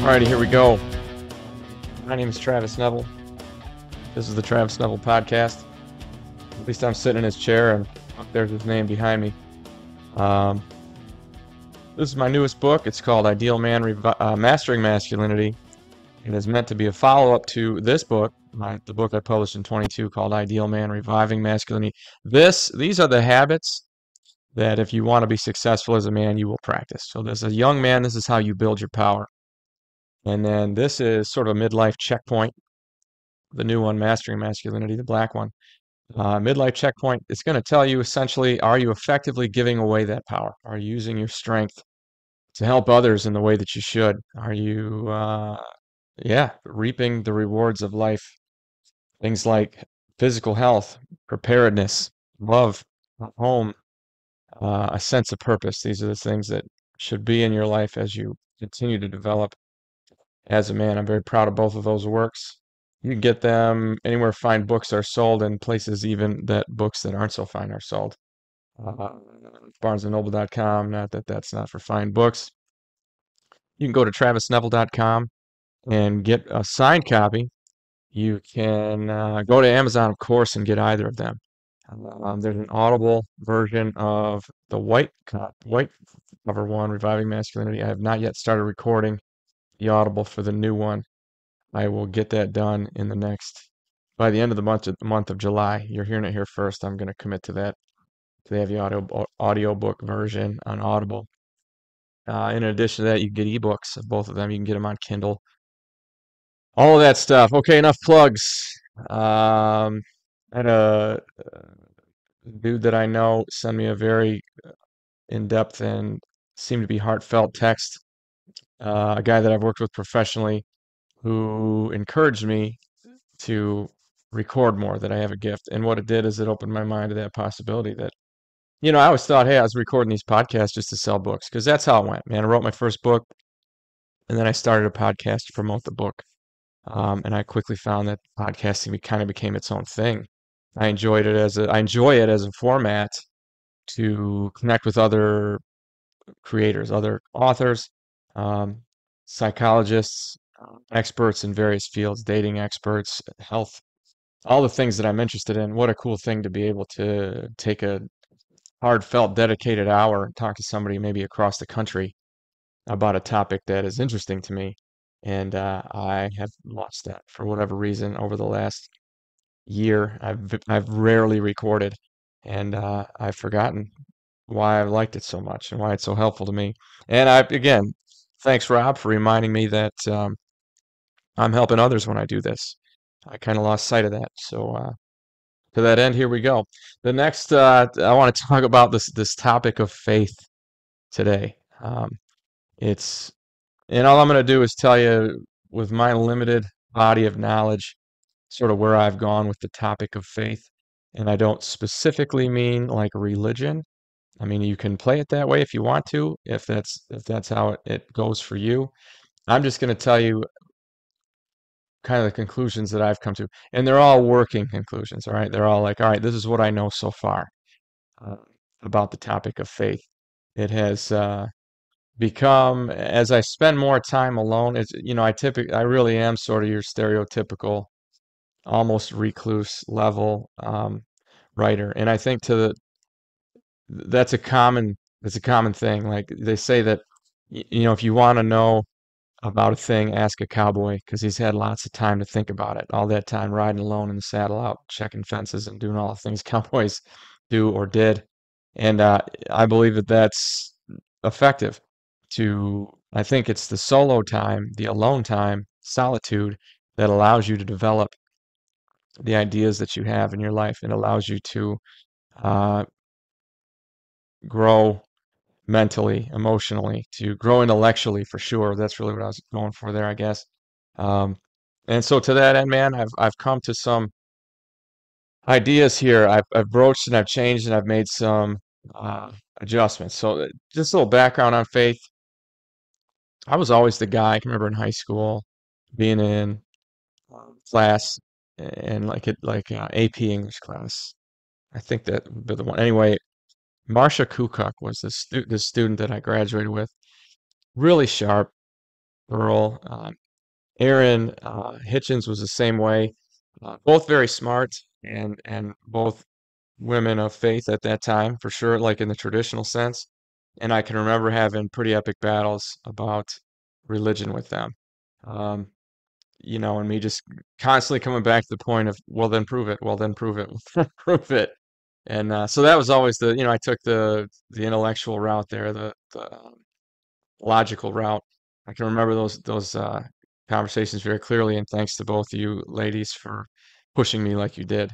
Alrighty, here we go. My name is Travis Neville. This is the Travis Neville Podcast. At least I'm sitting in his chair, and there's his name behind me. This is my newest book. It's called Ideal Man: Mastering Masculinity. It is meant to be a follow-up to this book, the book I published in 22 called Ideal Man: Reviving Masculinity. These are the habits that if you want to be successful as a man, you will practice. So as a young man, this is how you build your power. And then this is sort of a midlife checkpoint, the new one, Mastering Masculinity, the black one. Midlife checkpoint, it's going to tell you essentially, are you effectively giving away that power? Are you using your strength to help others in the way that you should? Are you, reaping the rewards of life? Things like physical health, preparedness, love, home, a sense of purpose. These are the things that should be in your life as you continue to develop as a man. I'm very proud of both of those works. You can get them anywhere fine books are sold, and places even that books that aren't so fine are sold. BarnesandNoble.com, not that that's not for fine books. You can go to TravisNeville.com and get a signed copy. You can go to Amazon, of course, and get either of them. There's an Audible version of the white cover one, Reviving Masculinity. I have not yet started recording the Audible for the new one. I will get that done in the next, by the end of the month of July. You're hearing it here first. I'm going to commit to that. They have the audiobook version on Audible. In addition to that, you get ebooks of both of them. You can get them on Kindle. All of that stuff. Okay, enough plugs. I had a dude that I know send me a very in-depth and seemed to be heartfelt text. A guy that I've worked with professionally who encouraged me to record more, that I have a gift. And what it did is it opened my mind to that possibility that, you know, I always thought, hey, I was recording these podcasts just to sell books, because that's how it went, man. I wrote my first book, and then I started a podcast to promote the book. And I quickly found that podcasting kind of became its own thing. I enjoy it as a format to connect with other creators, other authors, psychologists, experts in various fields, dating experts, health, all the things that I'm interested in. What a cool thing to be able to take a heartfelt, dedicated hour and talk to somebody maybe across the country about a topic that is interesting to me. And I have lost that for whatever reason over the last year. I've rarely recorded, and I've forgotten why I liked it so much and why it's so helpful to me. And again, thanks, Rob, for reminding me that I'm helping others when I do this. I kind of lost sight of that. So to that end, here we go. The next, I want to talk about this topic of faith today. And all I'm going to do is tell you, with my limited body of knowledge, sort of where I've gone with the topic of faith. And I don't specifically mean like religion. I mean, you can play it that way if you want to, if that's how it goes for you. I'm just going to tell you kind of the conclusions that I've come to. And they're all working conclusions, all right? They're all like, all right, this is what I know so far about the topic of faith. It has become, as I spend more time alone, it's, you know, I really am sort of your stereotypical, almost recluse level writer. And I think that's a common thing. Like they say that, you know, if you want to know about a thing, ask a cowboy, because he's had lots of time to think about it. All that time riding alone in the saddle, out checking fences and doing all the things cowboys do or did. And I believe that that's effective. I think it's the solo time, the alone time, solitude, that allows you to develop the ideas that you have in your life. It allows you to grow mentally, emotionally, to grow intellectually, for sure. That's really what I was going for there, I guess. And so to that end, man, I've come to some ideas here. I've broached and I've changed and I've made some adjustments. So just a little background on faith. I was always the guy, I can remember in high school, being in class, and like AP English class. I think that the one anyway. Marsha Kukuk was the student that I graduated with. Really sharp girl. Aaron Hitchens was the same way. Both very smart and both women of faith at that time, for sure, like in the traditional sense. And I can remember having pretty epic battles about religion with them. You know, and me just constantly coming back to the point of, well, then prove it. Well, then prove it. Prove it. And so that was always the, you know, I took the intellectual route there, the logical route. I can remember those conversations very clearly. And thanks to both of you ladies for pushing me like you did.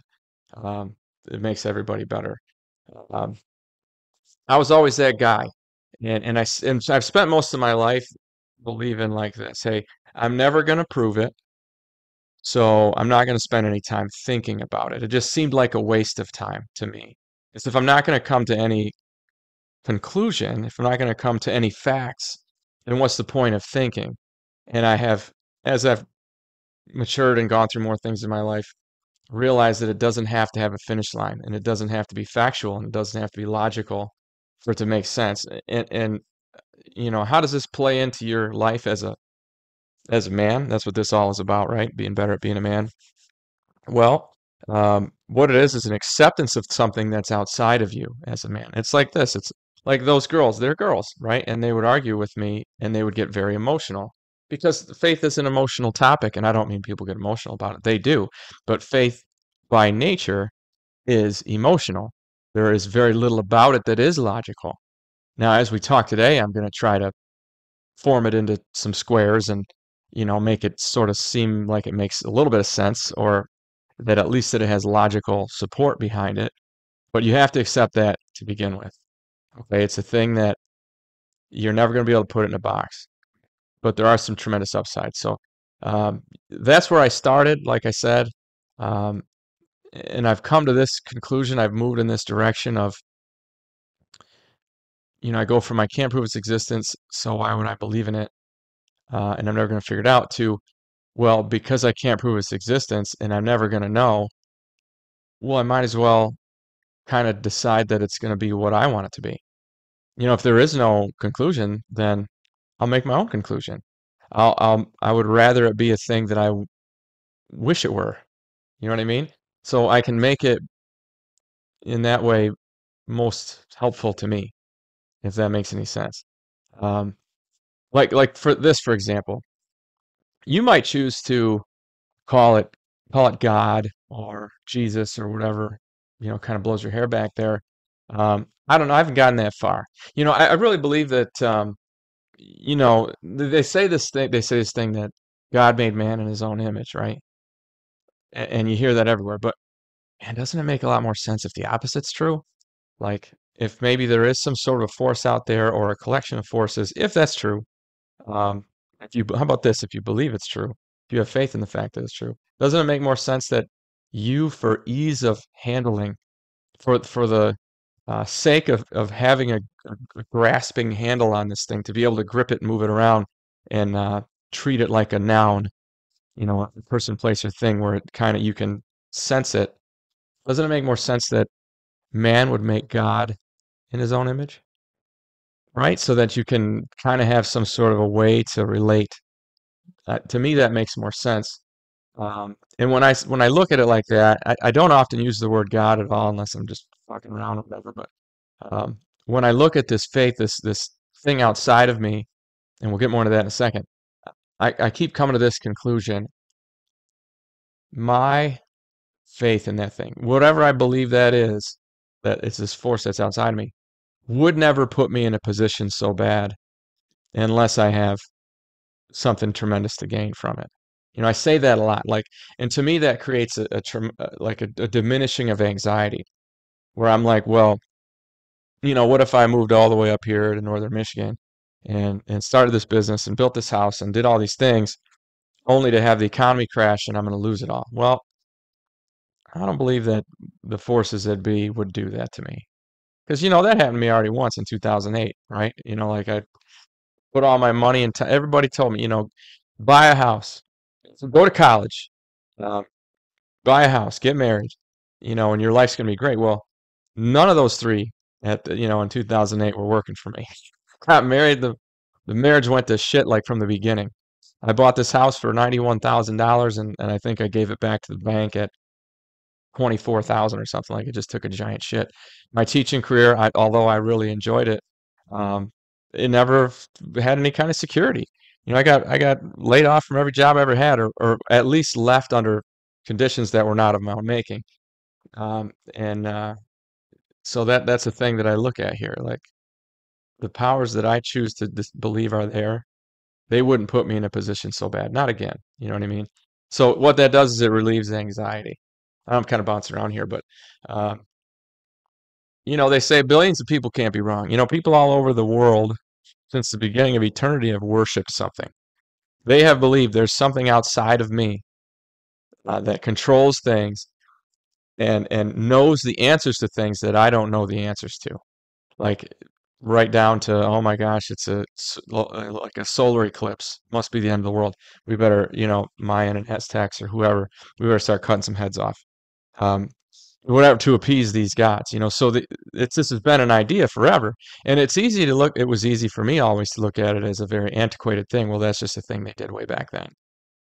It makes everybody better. I was always that guy. And I've spent most of my life believing like this. Hey, I'm never going to prove it, so I'm not going to spend any time thinking about it. It just seemed like a waste of time to me. As if I'm not going to come to any conclusion, if I'm not going to come to any facts, then what's the point of thinking? And I have, as I've matured and gone through more things in my life, realized that it doesn't have to have a finish line, and it doesn't have to be factual, and it doesn't have to be logical for it to make sense. And you know, how does this play into your life as a man? That's what this all is about, right? Being better at being a man. Well, what it is an acceptance of something that's outside of you as a man. It's like this. It's like those girls. They're girls, right? And they would argue with me, and they would get very emotional, because faith is an emotional topic, and I don't mean people get emotional about it. They do. But faith by nature is emotional. There is very little about it that is logical. Now, as we talk today, I'm going to try to form it into some squares and, you know, make it sort of seem like it makes a little bit of sense, or that at least that it has logical support behind it. But you have to accept that to begin with. Okay, it's a thing that you're never going to be able to put it in a box, but there are some tremendous upsides. So that's where I started, like I said, and I've come to this conclusion. I've moved in this direction of, you know, I go from I can't prove its existence, so why would I believe in it? And I'm never going to figure it out, to, well, because I can't prove its existence and I'm never going to know, well, I might as well kind of decide that it's going to be what I want it to be. You know, if there is no conclusion, then I'll make my own conclusion. I would rather it be a thing that I wish it were. You know what I mean? So I can make it in that way most helpful to me, if that makes any sense. Like for this, for example, you might choose to call it God or Jesus or whatever, you know, kind of blows your hair back there. I don't know. I haven't gotten that far. You know, I really believe that, you know, they say this thing that God made man in his own image, right? And you hear that everywhere, but man, doesn't it make a lot more sense if the opposite's true? Like if maybe there is some sort of force out there, or a collection of forces, if that's true. How about this? If you believe it's true, if you have faith in the fact that it's true, doesn't it make more sense that you, for ease of handling, for the sake of having a grasping handle on this thing, to be able to grip it, move it around, and treat it like a noun, you know, a person, place, or thing, where it kind of, you can sense it. Doesn't it make more sense that man would make God in his own image? Right, so that you can kind of have some sort of a way to relate. To me, that makes more sense. And when I look at it like that, I don't often use the word God at all, unless I'm just fucking around or whatever. But when I look at this faith, this thing outside of me, and we'll get more into that in a second, I keep coming to this conclusion: my faith in that thing, whatever I believe that is, that it's this force that's outside of me, would never put me in a position so bad unless I have something tremendous to gain from it. You know, I say that a lot. Like, and to me, that creates a diminishing of anxiety, where I'm like, well, you know, what if I moved all the way up here to northern Michigan and started this business and built this house and did all these things, only to have the economy crash and I'm going to lose it all? Well, I don't believe that the forces that be would do that to me. Because, you know, that happened to me already once in 2008, right? You know, like I put all my money in. Everybody told me, you know, buy a house, go to college, buy a house, get married, you know, and your life's going to be great. Well, None of those three at the, in 2008 were working for me. Got married. The marriage went to shit like from the beginning. I bought this house for $91,000 and I think I gave it back to the bank at $24,000 or something. Like, it just took a giant shit. My teaching career, although I really enjoyed it, it never had any kind of security. I got laid off from every job I ever had, or at least left under conditions that were not of my own making. So that's the thing that I look at here. Like, the powers that I choose to believe are there, they wouldn't put me in a position so bad. Not again. You know what I mean? So what that does is it relieves anxiety. I'm kind of bouncing around here, but, they say billions of people can't be wrong. People all over the world since the beginning of eternity have worshipped something. They have believed there's something outside of me that controls things and knows the answers to things that I don't know the answers to. Like, right down to, oh my gosh, it's like a solar eclipse, must be the end of the world, we better, Mayan and Aztecs or whoever, we better start cutting some heads off, whatever, to appease these gods, so this has been an idea forever, and it was easy for me always to look at it as a very antiquated thing. Well, that's just a thing they did way back then,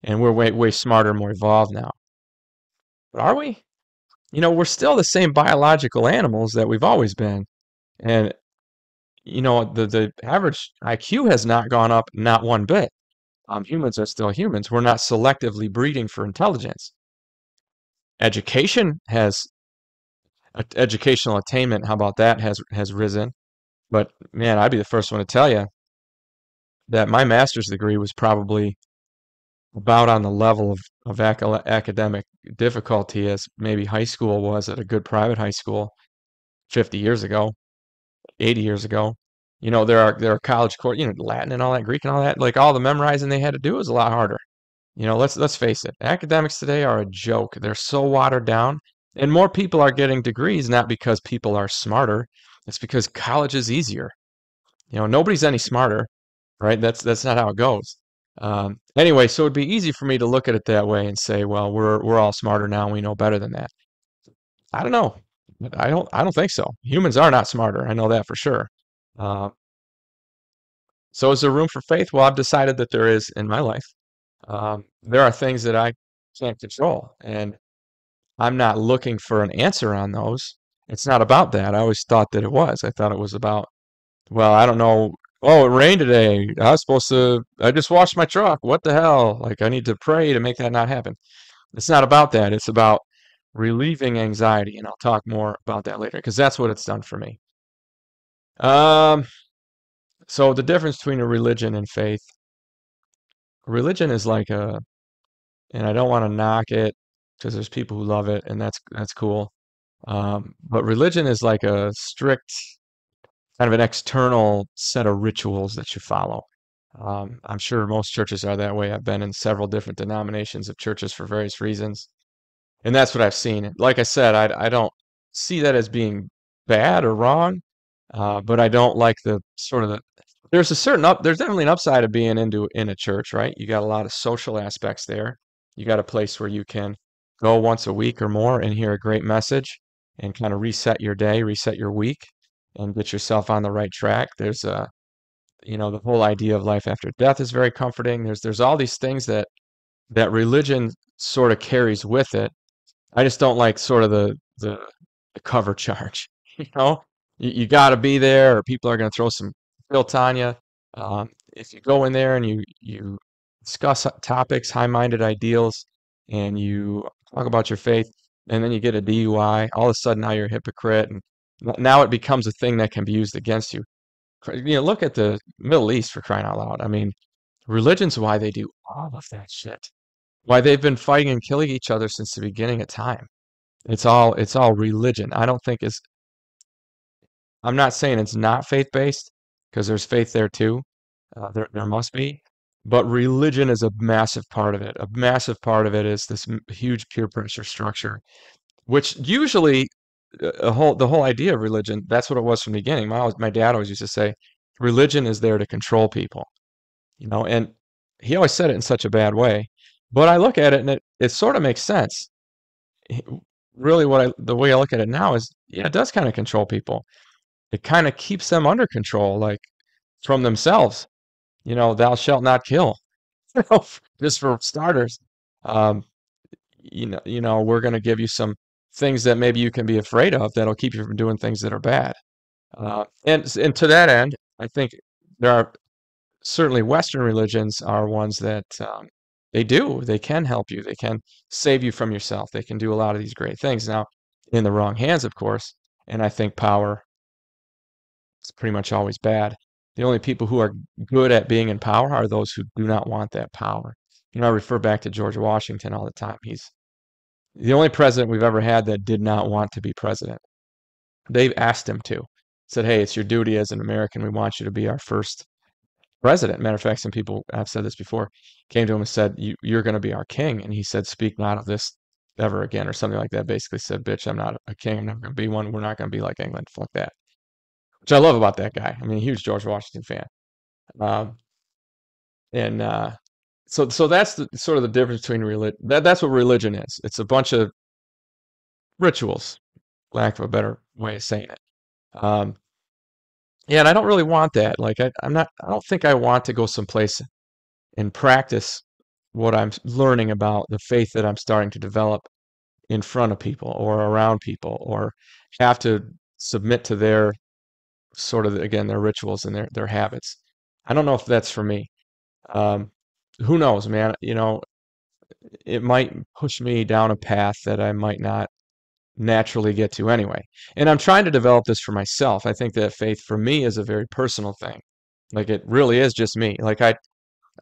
and we're way smarter, more evolved now. But are we? We're still the same biological animals that we've always been, and the average IQ has not gone up, not one bit. Humans are still humans. We're not selectively breeding for intelligence. Educational attainment, how about that, has risen. But man, I'd be the first one to tell you that my master's degree was probably about on the level of academic difficulty as maybe high school was at a good private high school 50 years ago. 80 years ago. There are college courses, Latin and all that, Greek and all that, like all the memorizing they had to do was a lot harder. Let's face it. Academics today are a joke. They're so watered down, and more people are getting degrees, not because people are smarter. It's because college is easier. Nobody's any smarter, right? That's not how it goes. Anyway, so it'd be easy for me to look at it that way and say, well, we're all smarter now. We know better than that. I don't know. I don't think so. Humans are not smarter. I know that for sure. So is there room for faith? Well, I've decided that there is in my life. There are things that I can't control, and I'm not looking for an answer on those. It's not about that. I always thought that it was. I thought it was about, well, I don't know. Oh, it rained today. I just washed my truck. What the hell? Like, I need to pray to make that not happen. It's not about that. It's about relieving anxiety, and I'll talk more about that later, because that's what it's done for me. So the difference between a religion and faith. Religion is like and I don't want to knock it, because there's people who love it, and that's cool. But religion is like a strict, kind of an external set of rituals that you follow. I'm sure most churches are that way. I've been in several different denominations of churches for various reasons. And that's what I've seen. Like I said, I don't see that as being bad or wrong, but I don't like the sort of there's definitely an upside of being in a church, right? You got a lot of social aspects there. You got a place where you can go once a week or more and hear a great message and kind of reset your day, reset your week, and get yourself on the right track. There's the whole idea of life after death is very comforting. There's all these things that religion sort of carries with it. I just don't like sort of the cover charge. You got to be there, or people are going to throw some filth on you. If you go in there and you discuss topics, high-minded ideals, and you talk about your faith, and then you get a DUI, all of a sudden now you're a hypocrite, and now it becomes a thing that can be used against you. Look at the Middle East, for crying out loud. I mean, religion's why they do all of that shit. Why they've been fighting and killing each other since the beginning of time. It's all religion. I'm not saying it's not faith-based, because there's faith there too. There must be. But religion is a massive part of it. A massive part of it is this huge peer pressure structure, which usually the whole idea of religion, that's what it was from the beginning. My dad always used to say, religion is there to control people. And he always said it in such a bad way. But I look at it, and it sort of makes sense. really the way I look at it now is, yeah, it does kind of control people. It kind of keeps them under control, like from themselves. You know, thou shalt not kill. Just for starters, you know, we're going to give you some things that maybe you can be afraid of that'll keep you from doing things that are bad. And to that end, I think there are certainly Western religions are ones that they can help you. They can save you from yourself. They can do a lot of these great things. Now, in the wrong hands, of course. And I think power is pretty much always bad. The only people who are good at being in power are those who do not want that power. You know, I refer back to George Washington all the time. He's the only president we've ever had that did not want to be president. They've asked him to. Said, hey, it's your duty as an American. We want you to be our first president. Matter of fact, some people, I've said this before, came to him and said, you're going to be our king. And he said, speak not of this ever again, or something like that. Basically said, bitch, I'm not a king. I'm never going to be one. We're not going to be like England. Fuck that. Which I love about that guy. I mean, huge George Washington fan. So that's sort of the difference between religion. That's what religion is. It's a bunch of rituals, lack of a better way of saying it. Yeah, and I don't really want that. Like, I don't think I want to go someplace and practice what I'm learning about the faith that I'm starting to develop in front of people or around people, or have to submit to their sort of, again, their rituals and their habits. I don't know if that's for me. Who knows, man? You know, it might push me down a path that I might not naturally get to anyway. And I'm trying to develop this for myself. I think that faith for me is a very personal thing. Like, it really is just me. Like, I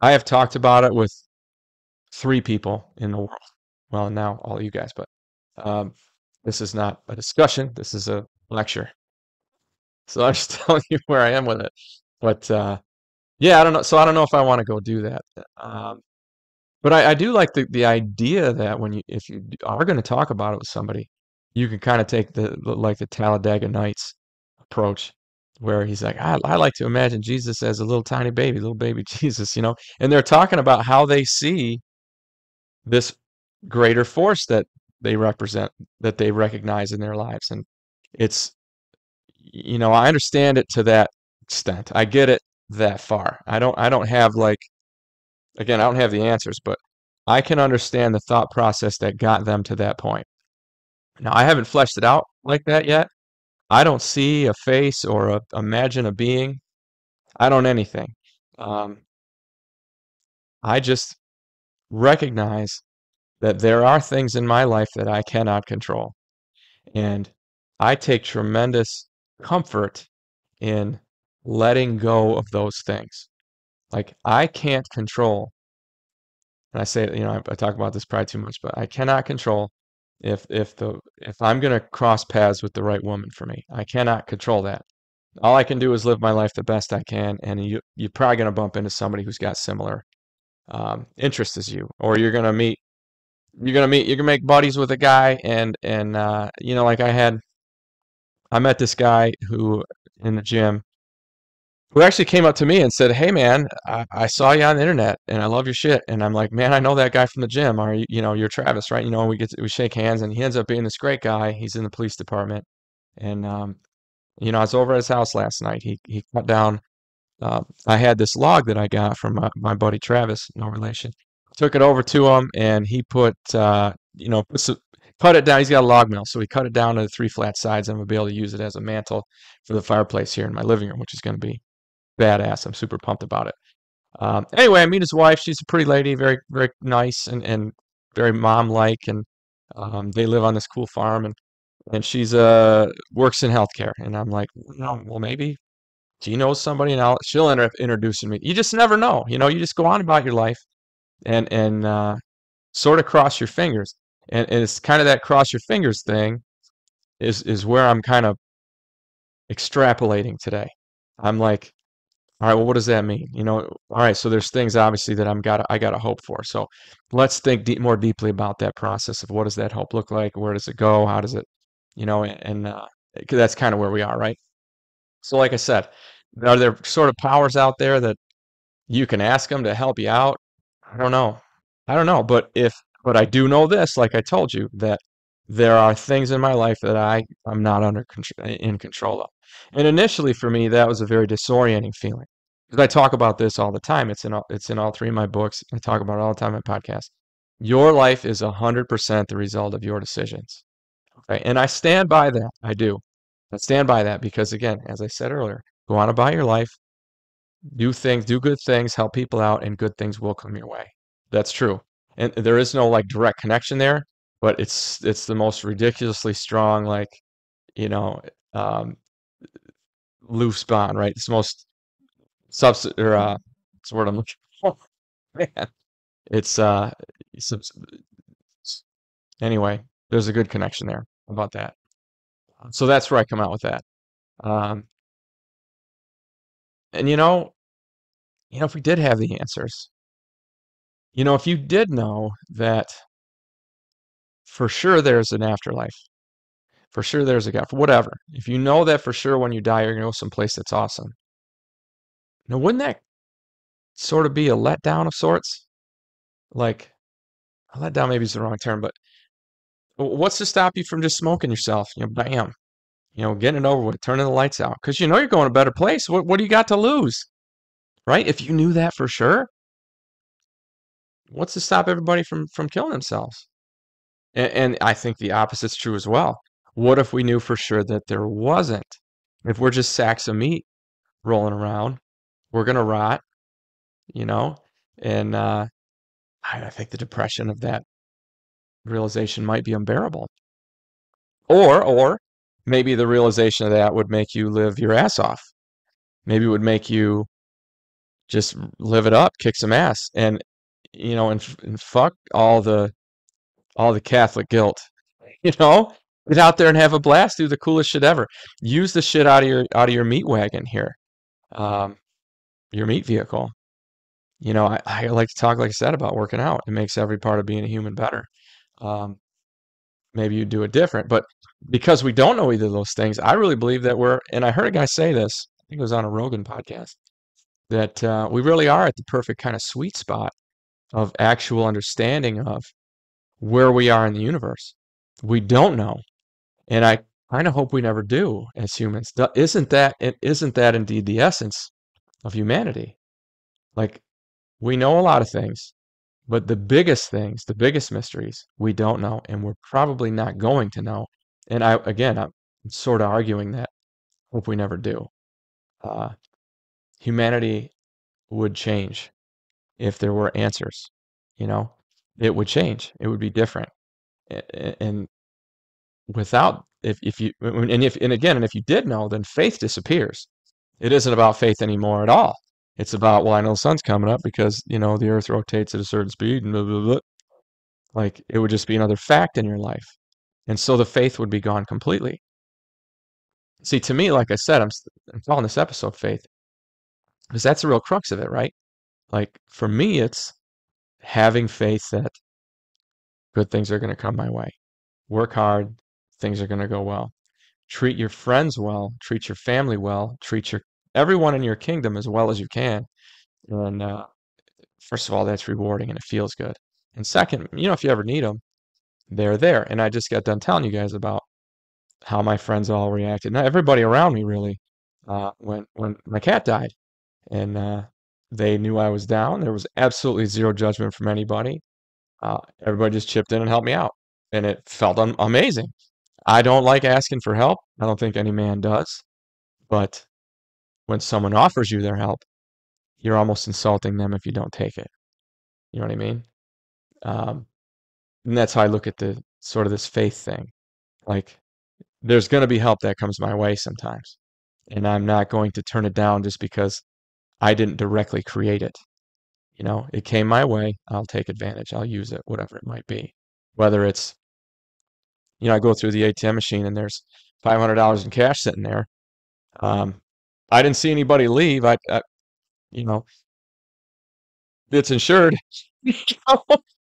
have talked about it with 3 people in the world. Well, now all you guys, but this is not a discussion. This is a lecture. So I'm just telling you where I am with it. But yeah, I don't know. So I don't know if I want to go do that. But I do like the idea that if you are going to talk about it with somebody, you can kind of take the Talladega Nights approach, where he's like, I like to imagine Jesus as a little tiny baby, little baby Jesus, you know, and they're talking about how they see this greater force that they represent, that they recognize in their lives. And it's, you know, I understand it to that extent. I get it that far. I don't have, like, again, I don't have the answers, but I can understand the thought process that got them to that point. Now, I haven't fleshed it out like that yet. I don't see a face or imagine a being. I don't anything. I just recognize that there are things in my life that I cannot control. And I take tremendous comfort in letting go of those things. Like, I can't control. And I say, you know, I talk about this probably too much, but I cannot control if I'm going to cross paths with the right woman for me. I cannot control that. All I can do is live my life the best I can, and you're probably going to bump into somebody who's got similar interests as you, or you're going to make buddies with a guy, and you know, like I met this guy who in the gym who actually came up to me and said, hey man, I saw you on the internet and I love your shit. And I'm like, man, I know that guy from the gym. You're Travis, right? You know, we shake hands, and he ends up being this great guy. He's in the police department. And, you know, I was over at his house last night. He cut down. I had this log that I got from my buddy, Travis, no relation. Took it over to him, and he cut it down. He's got a log mill. So he cut it down to the 3 flat sides. I'm going to be able to use it as a mantle for the fireplace here in my living room, which is going to be badass. I'm super pumped about it. Anyway, I meet his wife. She's a pretty lady, very, very nice, and very mom-like. And they live on this cool farm, and she's works in healthcare. And I'm like, well, maybe she knows somebody, and she'll end up introducing me. You just never know. You know, you just go on about your life and sort of cross your fingers. And it's kind of that cross your fingers thing is where I'm kind of extrapolating today. I'm like, all right, well, what does that mean? You know, all right, so there's things obviously that I gotta hope for. So let's think more deeply about that process of what does that hope look like? Where does it go? How does it, you know, and that's kind of where we are, right? So like I said, are there sort of powers out there that you can ask them to help you out? I don't know. But I do know this, like I told you, that There are things in my life that I'm not in control of. And initially for me, that was a very disorienting feeling. Because I talk about this all the time. It's in all three of my books. I talk about it all the time in podcasts. Your life is 100% the result of your decisions. Okay? And I stand by that. I do. I stand by that because, again, as I said earlier, go on about your life, do things, do good things, help people out, and good things will come your way. That's true. And there is no like direct connection there, but it's the most ridiculously strong, like, you know, loose bond, right? It's the most it's the word I'm looking for. Man, it's anyway, there's a good connection there about that. So that's where I come out with that. And if we did have the answers, if you did know that for sure there's an afterlife, for sure there's a God, for whatever, if you know that for sure when you die, you're going to go someplace that's awesome, now wouldn't that sort of be a letdown of sorts? Like, a letdown maybe is the wrong term, but what's to stop you from just smoking yourself? Bam. Getting it over with, turning the lights out. Because you're going to a better place. What do you got to lose? Right? If you knew that for sure, what's to stop everybody from killing themselves? And I think the opposite's true as well. What if we knew for sure that there wasn't? If we're just sacks of meat rolling around, we're going to rot, And I think the depression of that realization might be unbearable. Or maybe the realization of that would make you live your ass off. Maybe it would make you just live it up, kick some ass, and and fuck all the Catholic guilt. Get out there and have a blast, do the coolest shit ever. Use the shit out of your meat wagon here, your meat vehicle. I like to talk, like I said, about working out. It makes every part of being a human better. Maybe you do it different, but because we don't know either of those things, I really believe that and I heard a guy say this, I think it was on a Rogan podcast, that we really are at the perfect kind of sweet spot of actual understanding of where we are in the universe. We don't know. And I kind of hope we never do as humans. Isn't that indeed the essence of humanity? Like, we know a lot of things, but the biggest things, the biggest mysteries, we don't know, and we're probably not going to know. And I'm sort of arguing that hope we never do. Humanity would change if there were answers. It would change. It would be different. And without, if you did know, then faith disappears. It isn't about faith anymore at all. It's about, well, I know the sun's coming up because, the earth rotates at a certain speed and blah, blah, blah. Like, it would just be another fact in your life. And so the faith would be gone completely. See, to me, like I said, I'm calling this episode faith because that's the real crux of it, right? Like, for me, it's having faith that good things are going to come my way. Work hard. Things are going to go well. Treat your friends well. Treat your family well. Treat everyone in your kingdom as well as you can. And first of all, that's rewarding and it feels good. And second, if you ever need them, they're there. And I just got done telling you guys about how my friends all reacted. Now, everybody around me really, when my cat died, and they knew I was down. There was absolutely zero judgment from anybody. Everybody just chipped in and helped me out. And it felt amazing. I don't like asking for help. I don't think any man does. But when someone offers you their help, you're almost insulting them if you don't take it. You know what I mean? And that's how I look at the sort of this faith thing. Like, there's going to be help that comes my way sometimes. And I'm not going to turn it down just because I didn't directly create it. It came my way. I'll take advantage. I'll use it, whatever it might be. Whether it's, I go through the ATM machine and there's $500 in cash sitting there. I didn't see anybody leave. It's insured.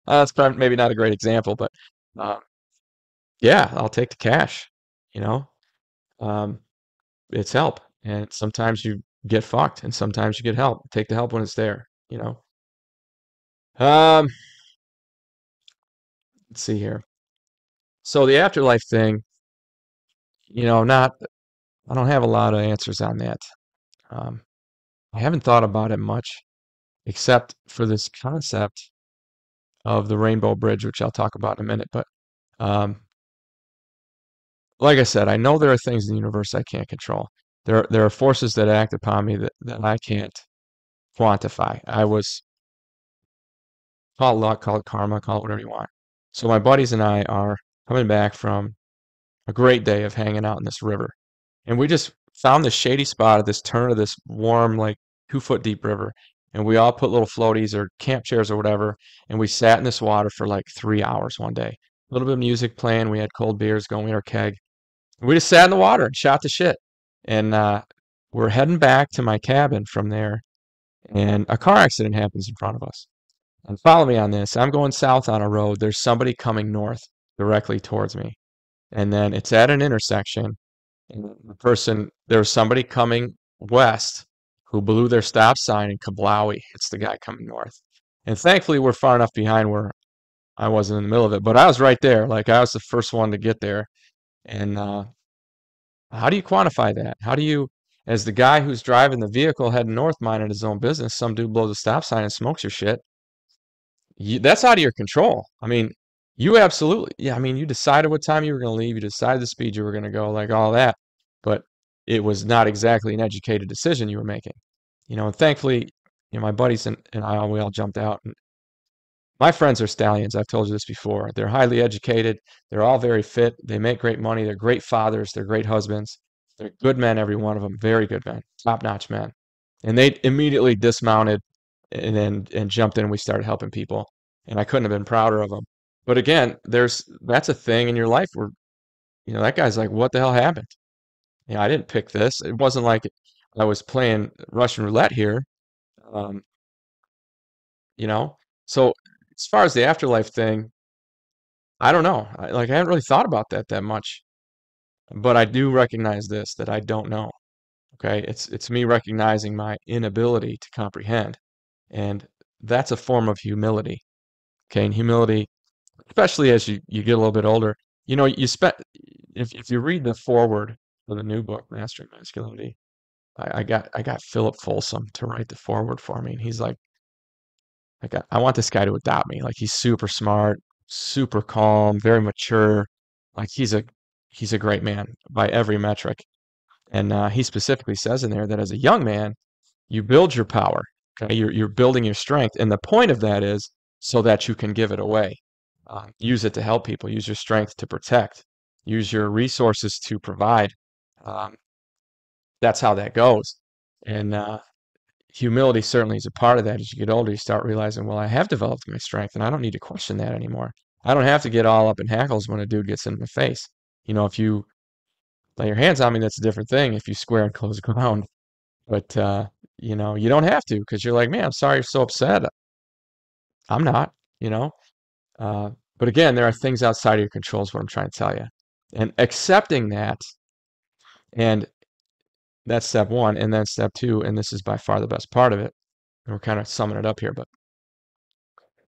That's probably maybe not a great example, but yeah, I'll take the cash. It's help, and sometimes you get fucked, and sometimes you get help. Take the help when it's there. Let's see here. So the afterlife thing, you know, I don't have a lot of answers on that. I haven't thought about it much, except for this concept of the Rainbow Bridge, which I'll talk about in a minute. But like I said, I know there are things in the universe I can't control. There are forces that act upon me that I can't quantify. I was called luck, called karma, call it whatever you want. So my buddies and I are coming back from a great day of hanging out in this river. And we just found this shady spot at this turn of this warm, like 2 foot deep river. And we all put little floaties or camp chairs or whatever. And we sat in this water for like 3 hours one day. A little bit of music playing. We had cold beers going in our keg. And we just sat in the water and shot the shit. And we're heading back to my cabin from there. And a car accident happens in front of us. And follow me on this. I'm going south on a road. There's somebody coming north directly towards me. And then it's at an intersection. And the person, there's somebody coming west who blew their stop sign and kablowie hits the guy coming north. And thankfully, we're far enough behind where I wasn't in the middle of it. But I was right there. Like, I was the first one to get there. And how do you quantify that? How do you, as the guy who's driving the vehicle heading north, minding his own business, some dude blows a stop sign and smokes your shit. That's out of your control. I mean, you absolutely, yeah, I mean, you decided what time you were going to leave. You decided the speed you were going to go, like all that. But it was not exactly an educated decision you were making. You know, and thankfully, you know, my buddies and I, we all jumped out. And my friends are stallions. I've told you this before. They're highly educated. They're all very fit. They make great money. They're great fathers. They're great husbands. They're good men, every one of them. Very good men. Top-notch men. And they immediately dismounted and jumped in. We started helping people. And I couldn't have been prouder of them. But again, that's a thing in your life where, you know, that guy's like, what the hell happened? You know, I didn't pick this. It wasn't like I was playing Russian roulette here. You know, so as far as the afterlife thing, I don't know. I haven't really thought about that much. But I do recognize this, that I don't know. Okay, it's me recognizing my inability to comprehend. And that's a form of humility. Okay, and humility, especially as you get a little bit older, you know, if you read the foreword for the new book, Mastering Masculinity, I got Philip Folsom to write the foreword for me. And he's like, I want this guy to adopt me. Like, he's super smart, super calm, very mature. Like, he's a great man by every metric. And he specifically says in there that as a young man, you build your power. Okay? You're building your strength. And the point of that is so that you can give it away. Use it to help people. Use your strength to protect. Use your resources to provide. That's how that goes. And humility certainly is a part of that. As you get older, you start realizing, well, I have developed my strength, and I don't need to question that anymore. I don't have to get all up in hackles when a dude gets in my face. You know, if you lay your hands on me, that's a different thing. If you square and close ground, but you know, you don't have to, because you're like, man, I'm sorry you're so upset. I'm not. You know. But again, there are things outside of your control is what I'm trying to tell you. And accepting that, and that's step one, and then step two, and this is by far the best part of it, and we're kind of summing it up here, but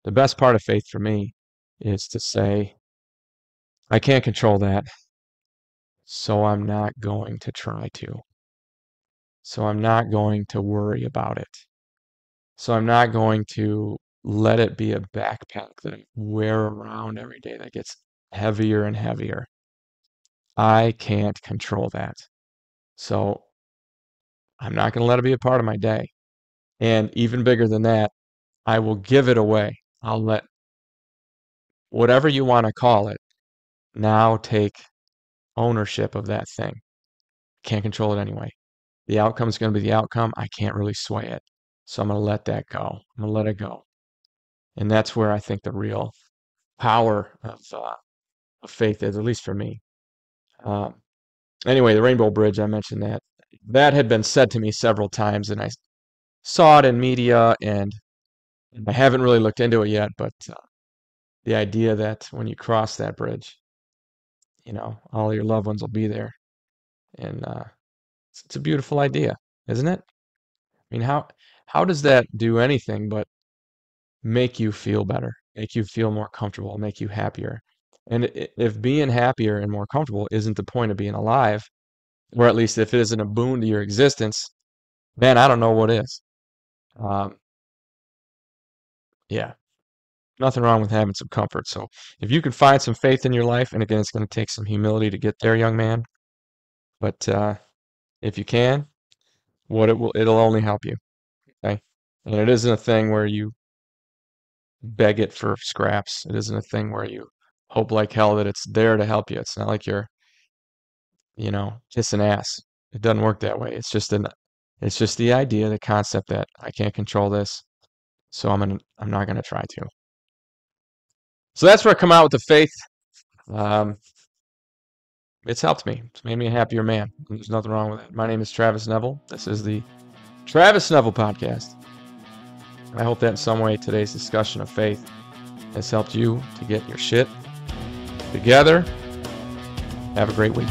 the best part of faith for me is to say, I can't control that, so I'm not going to try to. So I'm not going to worry about it. So I'm not going to let it be a backpack that I wear around every day that gets heavier and heavier. I can't control that. So I'm not going to let it be a part of my day. And even bigger than that, I will give it away. I'll let whatever you want to call it now take ownership of that thing. Can't control it anyway. The outcome is going to be the outcome. I can't really sway it. So I'm going to let that go. I'm going to let it go. And that's where I think the real power of faith is, at least for me. Anyway, the Rainbow Bridge, I mentioned that. That had been said to me several times, and I saw it in media, and I haven't really looked into it yet, but the idea that when you cross that bridge, you know, all your loved ones will be there. And it's a beautiful idea, isn't it? I mean, how does that do anything but make you feel better, make you feel more comfortable, make you happier, And if being happier and more comfortable isn't the point of being alive, or at least if it isn't a boon to your existence, man, I don't know what is. Yeah, nothing wrong with having some comfort. So if you can find some faith in your life, and again, it's going to take some humility to get there, young man. But if you can, it'll only help you. Okay, and it isn't a thing where you beg it for scraps. It isn't a thing where you hope like hell that it's there to help you. It's not like you're, you know, kissing ass. It doesn't work that way. It's just the idea, the concept that I can't control this, so I'm not gonna try to. So that's where I come out with the faith. It's helped me. It's made me a happier man. There's nothing wrong with it. My name is Travis Neville. This is the Travis Neville Podcast. I hope that in some way today's discussion of faith has helped you to get your shit together. Have a great week.